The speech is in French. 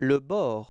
le bord,